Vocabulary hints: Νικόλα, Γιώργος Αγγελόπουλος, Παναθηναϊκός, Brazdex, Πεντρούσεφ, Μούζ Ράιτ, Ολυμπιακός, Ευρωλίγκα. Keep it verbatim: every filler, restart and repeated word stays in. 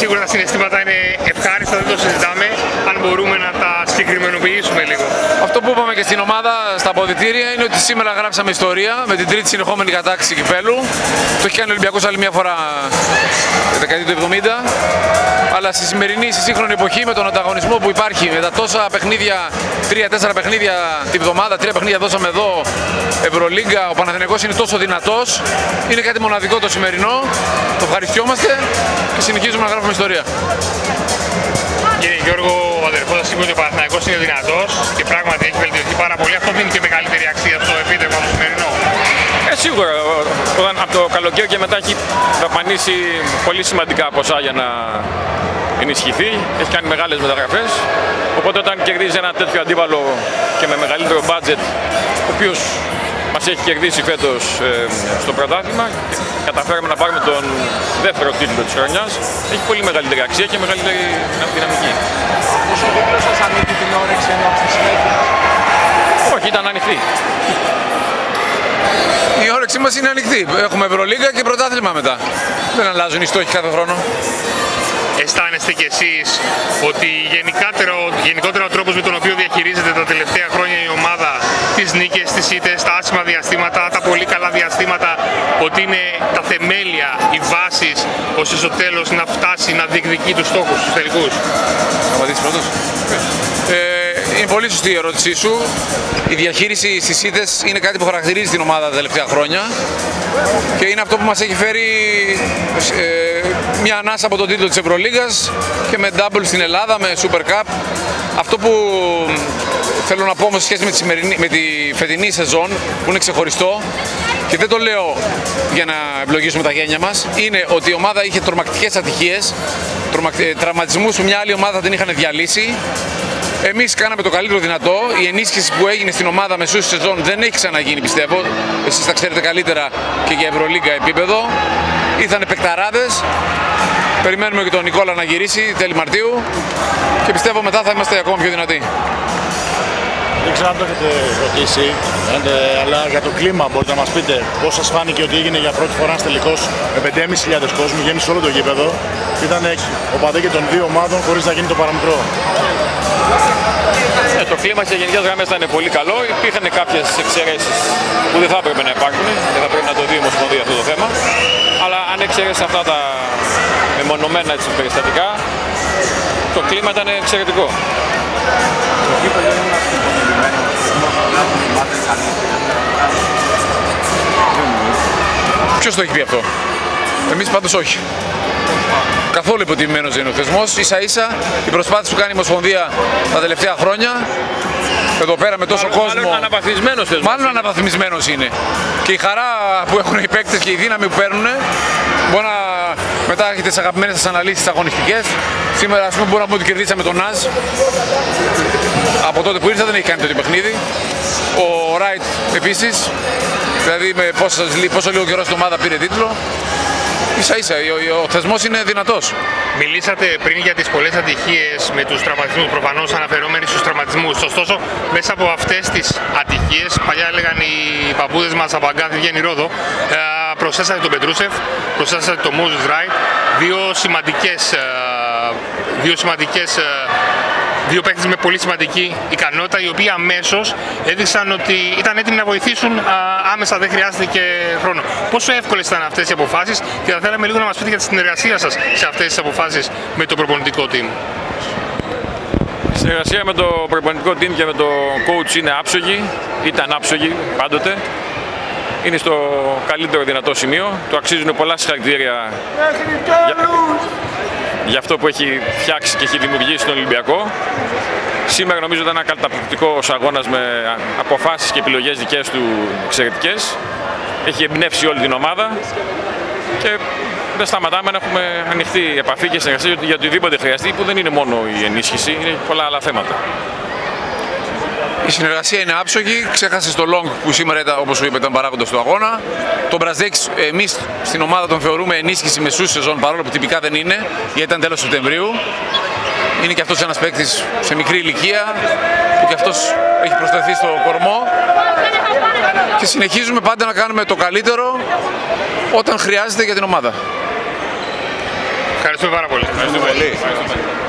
σίγουρα τα συναισθήματα είναι ευχάριστα, δεν το συζητάμε, αν μπορούμε να τα συγκεκριμενοποιήσουμε λίγο. Αυτό που είπαμε και στην ομάδα στα αποδυτήρια είναι ότι σήμερα γράψαμε ιστορία με την τρίτη συνεχόμενη κατάκτηση κυπέλου. Το έχει κάνει ο Ολυμπιακός άλλη μια φορά τη δεκαετία του εβδομήντα. Αλλά στη σημερινή, στη σύγχρονη εποχή, με τον ανταγωνισμό που υπάρχει, με τα τόσα παιχνίδια, τρία τέσσερα παιχνίδια τη βδομάδα, τρία παιχνίδια δώσαμε εδώ, Ευρωλίγκα, ο Παναθηναϊκός είναι τόσο δυνατός. Είναι κάτι μοναδικό το σημερινό. Το ευχαριστιόμαστε και συνεχίζουμε να γράφουμε ιστορία. Κύριε Γιώργο, ο αδερφός σας είπε ότι ο Παναθηναϊκός είναι δυνατός και πράγματι έχει βελτιωθεί πάρα πολύ. Αυτό δίνει και μεγαλύτερη αξία στο επίτευγμα το σημερινό. Ε, σίγουρα. Όταν, από το καλοκαίρι και μετά έχει δαπανίσει πολύ σημαντικά ποσά για να ενισχυθεί. Έχει κάνει μεγάλες μεταγραφές. Οπότε όταν κερδίζει ένα τέτοιο αντίπαλο και με μεγαλύτερο budget, ο οποίος μας έχει κερδίσει φέτος ε, στο πρωτάθλημα, καταφέραμε να πάρουμε τον δεύτερο τίτλο της χρονιάς, έχει πολύ μεγαλύτερη αξία και μεγαλύτερη δυναμική. Όσο δεν σας ανοίγει την όρεξη ενώ στη συνέχεια? Όχι, ήταν ανοιχτή. Η όρεξή μας είναι ανοιχτή. Έχουμε Ευρωλίγκα και πρωτάθλημα μετά. Δεν αλλάζουν οι στόχοι κάθε χρόνο. Αισθάνεστε κι εσείς ότι γενικότερο, γενικότερα ο τρόπος με τον οποίο διαχειρίζεται τα τελευταία χρόνια η ομάδα τις νίκες, τις ήττες, τα άσχημα διαστήματα, τα πολύ καλά διαστήματα, ότι είναι τα θεμέλια, οι βάσεις, ώστε στο τέλος να φτάσει να διεκδικεί τους στόχους, τους τελικούς? Θα απαντήσεις πρώτος. Είναι πολύ σωστή η ερώτησή σου. Η διαχείριση στις ήττες είναι κάτι που χαρακτηρίζει την ομάδα τα τελευταία χρόνια και είναι αυτό που μας έχει φέρει ε, μια ανάσα από τον τίτλο της Ευρωλίγκας και με double στην Ελλάδα, με Super Cup. Αυτό που θέλω να πω όμως σχέση με τη, σημερινή, με τη φετινή σεζόν, που είναι ξεχωριστό και δεν το λέω για να ευλογήσουμε τα γένια μας, είναι ότι η ομάδα είχε τρομακτικές ατυχίες, τραυματισμούς που μια άλλη ομάδα θα την είχαν διαλύσει. Εμείς κάναμε το καλύτερο δυνατό. Η ενίσχυση που έγινε στην ομάδα μεσούς σεζόν δεν έχει ξαναγίνει, πιστεύω. Εσείς τα ξέρετε καλύτερα και για Ευρωλίγκα επίπεδο. Ήτανε παικταράδες. Περιμένουμε και τον Νικόλα να γυρίσει τέλη Μαρτίου και πιστεύω μετά θα είμαστε ακόμα πιο δυνατοί. Δεν ξέρω αν το έχετε ρωτήσει, αλλά για το κλίμα μπορείτε να μας πείτε πώς σας φάνηκε ότι έγινε για πρώτη φορά ένας τελικός με πέντε χιλιάδες πεντακόσιους κόσμου, γέμισε όλο το γήπεδο. Ήταν οπαδοί και των δύο ομάδων χωρίς να γίνει το παραμικρό. Ε, το κλίμα σε γενικές γραμμές ήταν πολύ καλό. Υπήρχαν κάποιες εξαιρέσεις που δεν θα έπρεπε να υπάρχουν και θα πρέπει να το δει η Ομοσπονδία αυτό το θέμα. Αλλά αν εξαιρέσει αυτά τα μεμονωμένα έτσι, περιστατικά, το κλίμα ήταν εξαιρετικό. Ποιος το έχει πει αυτό? Εμείς πάντως όχι. Καθόλου υποτιμημένος δεν είναι ο θεσμός. Ίσα ίσα η προσπάθεια που κάνει η Ομοσπονδία τα τελευταία χρόνια, εδώ πέρα με τόσο μάλλον, κόσμο. Μάλλον αναβαθμισμένος θεσμός. Μάλλον αναβαθμισμένος είναι. Και η χαρά που έχουν οι παίκτες και η δύναμη που παίρνουν, μπορεί να μετά έχετε τις αγαπημένες σας αναλύσεις αγωνιστικές. Σήμερα, ας πούμε, μπορούμε να πούμε ότι κερδίσαμε τον Ναζ. Από τότε που ήρθα δεν έχει κάνει τέτοιο παιχνίδι. Ο Ράιτ επίσης. Δηλαδή, με πόσο, πόσο λίγο καιρό στην ομάδα πήρε τίτλο. Ίσα ίσα, ο, ο θεσμός είναι δυνατός. Μιλήσατε πριν για τις πολλές ατυχίες με τους τραυματισμούς, προφανώς αναφερόμενοι στους τραυματισμούς. Ωστόσο, μέσα από αυτές τις ατυχίες, παλιά έλεγαν οι παππούδες μας από αγκάθι βγαίνει Ρόδο, προσθέσατε τον Πεντρούσεφ, προσθέσατε τον Μούζ Ράιτ, δύο σημαντικές, δύο σημαντικές δύο παίκτες με πολύ σημαντική ικανότητα, οι οποίοι αμέσως έδειξαν ότι ήταν έτοιμοι να βοηθήσουν α, άμεσα, δεν χρειάστηκε χρόνο. Πόσο εύκολες ήταν αυτές οι αποφάσεις και θα θέλαμε λίγο να μας πείτε για τη συνεργασία σας σε αυτές τις αποφάσεις με το προπονητικό team. Η συνεργασία με το προπονητικό team και με το coach είναι άψογη, ήταν άψογη πάντοτε. Είναι στο καλύτερο δυνατό σημείο, του αξίζουν πολλά συγχαρητήρια για... για αυτό που έχει φτιάξει και έχει δημιουργήσει στον Ολυμπιακό. Σήμερα νομίζω ήταν ένα καταπληκτικός αγώνας με αποφάσεις και επιλογές δικές του εξαιρετικές. Έχει εμπνεύσει όλη την ομάδα και δεν σταματάμε να έχουμε ανοιχτή επαφή και συνεργασία για οτιδήποτε χρειαστεί, που δεν είναι μόνο η ενίσχυση, είναι πολλά άλλα θέματα. Η συνεργασία είναι άψογη, ξέχασε το Long που σήμερα ήταν, όπως σου είπα, ήταν παράγοντας του αγώνα. Τον Brazdex εμείς στην ομάδα τον θεωρούμε ενίσχυση μεσούς σεζόν, παρόλο που τυπικά δεν είναι, γιατί ήταν τέλος Σεπτεμβρίου. Είναι και αυτός ένας παίκτης σε μικρή ηλικία, που και αυτός έχει προσθεθεί στο κορμό. Και συνεχίζουμε πάντα να κάνουμε το καλύτερο όταν χρειάζεται για την ομάδα. Ευχαριστούμε πάρα πολύ. Ευχαριστούμε πολύ.